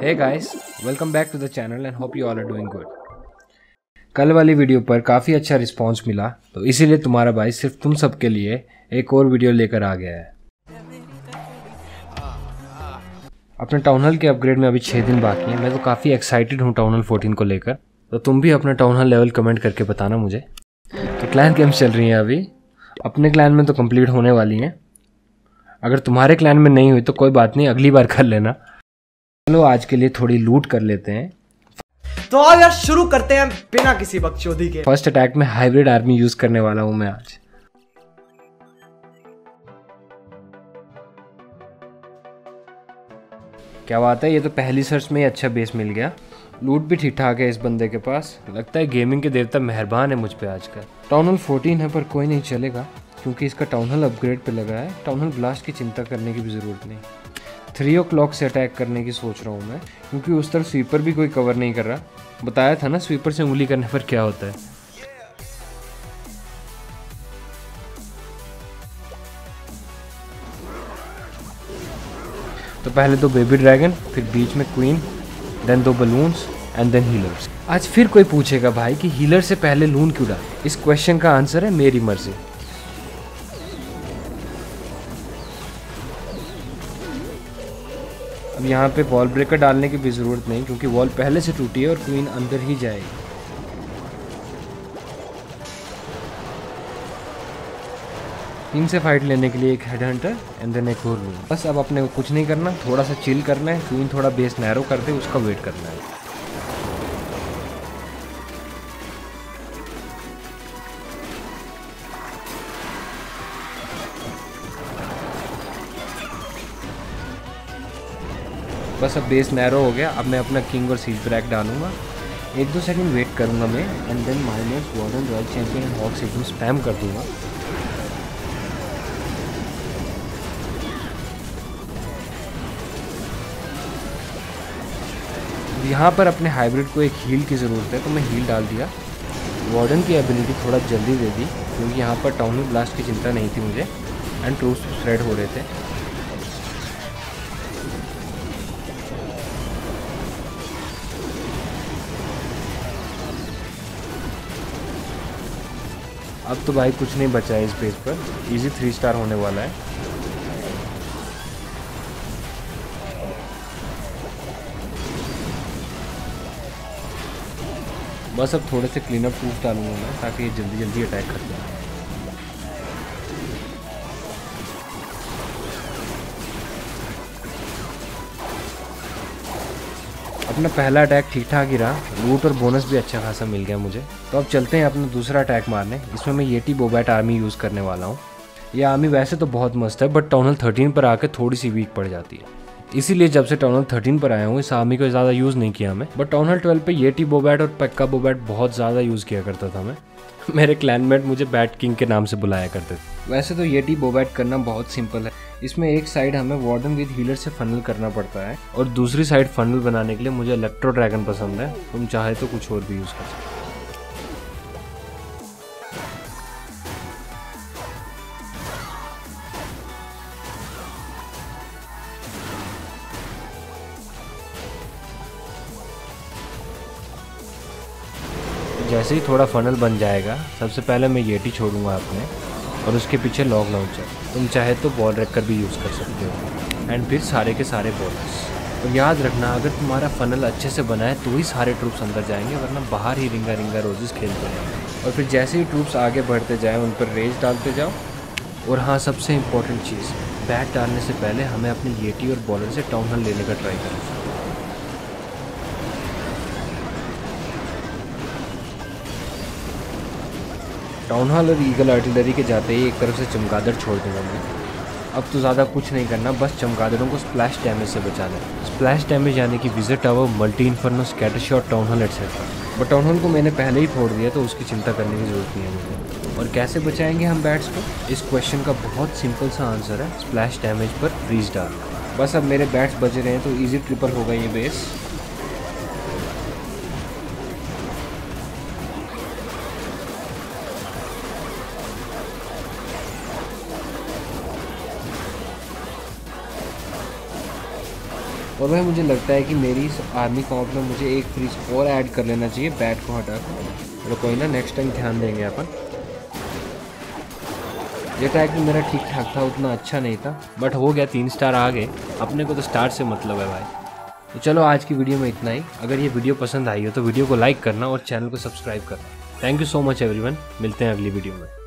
Hey guys, welcome back to the channel and hope you all are doing good. कल वाली video पर काफ़ी अच्छा रिस्पॉन्स मिला तो इसीलिए तुम्हारा भाई सिर्फ तुम सबके लिए एक और वीडियो लेकर आ गया है। अपने टाउन हॉल के अपग्रेड में अभी 6 दिन बाकी हैं। मैं तो काफ़ी एक्साइटेड हूँ टाउन हॉल 14 को लेकर, तो तुम भी अपना टाउन हॉल लेवल कमेंट करके बताना मुझे। तो क्लैन गेम्स चल रही हैं अभी, अपने क्लैन में तो कम्प्लीट होने वाली हैं। अगर तुम्हारे क्लैन में नहीं हुई तो कोई बात नहीं, अगली बार कर लेना। चलो आज के लिए थोड़ी लूट कर लेते हैं। तो आओ यार शुरू करते हैं बिना किसी बकचोदी के। फर्स्ट अटैक में हाइब्रिड आर्मी यूज करने वाला हूं मैं आज। क्या बात है, ये तो पहली सर्च में ही अच्छा बेस मिल गया। लूट भी ठीक ठाक है इस बंदे के पास। लगता है गेमिंग के देवता मेहरबान है मुझ पर आजकल। टाउन हॉल 14 है पर कोई नहीं चलेगा क्योंकि इसका टाउन हॉल अपग्रेड पे लगा है। टाउन हॉल ब्लास्ट की चिंता करने की भी ज़रूरत नहीं। 3 o'clock से अटैक करने की सोच रहा हूँ मैं क्योंकि उस तरफ स्वीपर भी कोई कवर नहीं कर रहा। बताया था ना स्वीपर से उंगली करने पर क्या होता है। तो पहले 2 बेबी ड्रैगन, फिर बीच में queen, then 2 balloons and then healers. आज फिर कोई पूछेगा भाई कि हीलर से पहले लून क्यों डाल। इस क्वेश्चन का आंसर है मेरी मर्जी। अब यहाँ पे वॉल ब्रेकर डालने की भी ज़रूरत नहीं क्योंकि वॉल पहले से टूटी है और क्वीन अंदर ही जाएगी। टीम से फाइट लेने के लिए एक हेड हंटर एंड देन एक और रूम। बस अब अपने को कुछ नहीं करना, थोड़ा सा चिल करना है। क्वीन थोड़ा बेस नैरो कर दे, उसका वेट करना है। बस अब बेस नैरो हो गया। अब मैं अपना किंग और सीज ब्रैक डालूंगा। 1-2 सेकंड वेट करूंगा मैं and then minus warden, royal champion and hawks एकदम स्पैम कर दूंगा। यहाँ पर अपने हाइब्रिड को एक हील की ज़रूरत है तो मैं हील डाल दिया। वार्डन की एबिलिटी थोड़ा जल्दी दे दी क्योंकि यहाँ पर टाउन में ब्लास्ट की चिंता नहीं थी मुझे एंड ट्रूप्स स्प्रेड हो रहे थे। अब तो भाई कुछ नहीं बचा है इस पेज पर। इजी 3 स्टार होने वाला है। बस अब थोड़े से क्लीन अप टूफ डालूंगा मैं ताकि ये जल्दी जल्दी अटैक कर जाए। अपना पहला अटैक ठीक ठाक ही रहा। लूट और बोनस भी अच्छा खासा मिल गया मुझे। तो अब चलते हैं अपना दूसरा अटैक मारने। इसमें मैं येटी बोबैट आर्मी यूज़ करने वाला हूँ। यह आर्मी वैसे तो बहुत मस्त है बट टाउन हॉल 13 पर आकर थोड़ी सी वीक पड़ जाती है। इसीलिए जब से टाउन हॉल 13 पर आया हूँ इस आर्मी को ज़्यादा यूज़ नहीं किया मैं। बट टाउन हॉल 12 पर येटी बोबैट और पक्का बोबैट बहुत ज़्यादा यूज़ किया करता था मैं। मेरे क्लैनमेट मुझे बैट किंग के नाम से बुलाया करते थे। वैसे तो येटी बोबैट करना बहुत सिंपल है। इसमें एक साइड हमें वार्डन विद हीलर से फनल करना पड़ता है और दूसरी साइड फनल बनाने के लिए मुझे इलेक्ट्रो ड्रैगन पसंद है। तुम चाहे तो कुछ और भी यूज़ कर सकते हो। जैसे ही थोड़ा फनल बन जाएगा सबसे पहले मैं येटी छोड़ूंगा अपने और उसके पीछे लॉग लॉन्चर। तुम चाहे तो बॉल रख कर भी यूज़ कर सकते हो एंड फिर सारे के सारे बॉलर्स। और याद रखना अगर तुम्हारा फनल अच्छे से बना है तो ही सारे ट्रूप्स अंदर जाएंगे वरना बाहर ही रिंगा रिंगा रोजेस खेलते रहेंगे। और फिर जैसे ही ट्रूप्स आगे बढ़ते जाएँ उन पर रेज डालते जाओ। और हाँ, सबसे इम्पोर्टेंट चीज़, बैट डालने से पहले हमें अपने येटी और बॉलर से टाउन हॉल लेने का ट्राई करना। टाउन हॉल और ईगल आर्टिलरी के जाते ही एक तरफ से चमगादड़ छोड़ दूंगा मैं। अब तो ज़्यादा कुछ नहीं करना, बस चमगादड़ों को स्प्लैश डैमेज से बचाना है। स्प्लैश डैमेज यानी कि wizard tower, multi inferno, scatter shot, town hall etcetera. But town hall को मैंने पहले ही फोड़ दिया तो उसकी चिंता करने की जरूरत नहीं है मुझे। और कैसे बचाएंगे हम बैट्स को, इस क्वेश्चन का बहुत सिंपल सा आंसर है, स्प्लैश डैमेज पर फ्रीज डाल। बस अब मेरे बैट्स बच रहे हैं तो ईजी ट्रिपल होगा ये बेस। और भाई मुझे लगता है कि मेरी इस आर्मी कॉप में मुझे एक फ्रीज और ऐड कर लेना चाहिए बैट को हटाकर। चलो कोई ना, नेक्स्ट टाइम ध्यान देंगे अपन। ये अटैक भी मेरा ठीक ठाक था, उतना अच्छा नहीं था बट हो गया, 3 स्टार आ गए। अपने को तो स्टार से मतलब है भाई। तो चलो आज की वीडियो में इतना ही। अगर ये वीडियो पसंद आई हो तो वीडियो को लाइक करना और चैनल को सब्सक्राइब करना। Thank you so much everyone, मिलते हैं अगली वीडियो में।